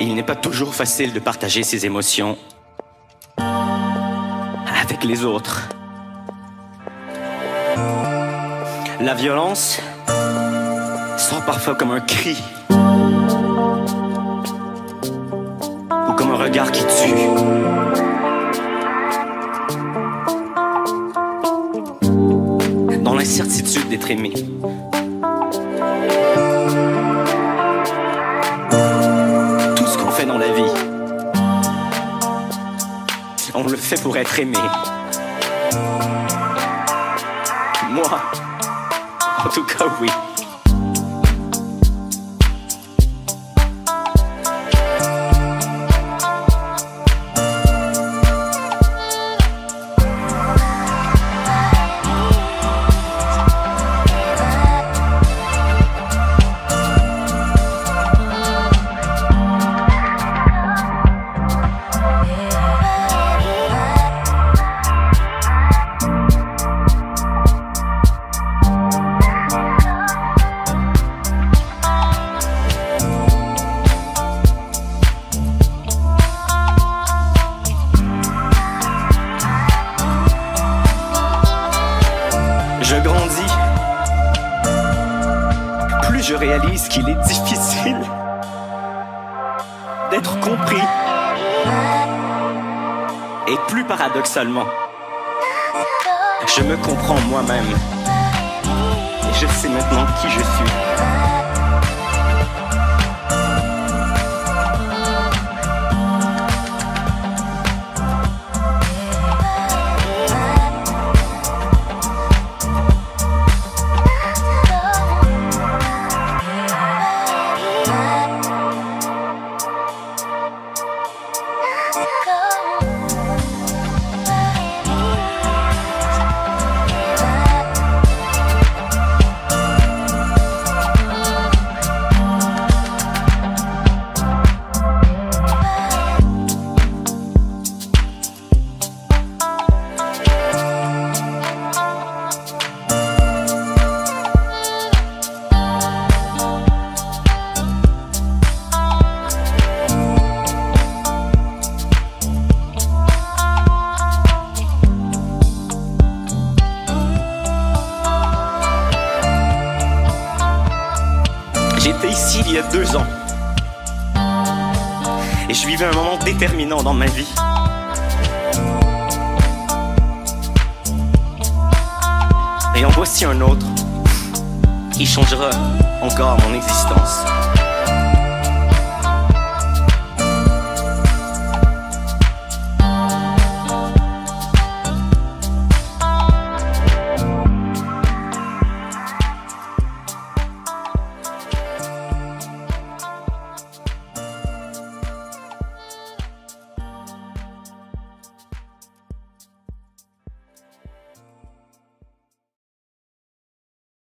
Il n'est pas toujours facile de partager ses émotions avec les autres. La violence sort parfois comme un cri ou comme un regard qui tue. Dans l'incertitude d'être aimé, tout ce qu'on fait dans la vie, on le fait pour être aimé. Moi, en tout cas, oui. Je grandis, plus je réalise qu'il est difficile d'être compris. Et plus paradoxalement, je me comprends moi-même. Et je sais maintenant qui je suis. J'étais ici il y a 2 ans et je vivais un moment déterminant dans ma vie. Et en voici un autre qui changera encore mon existence.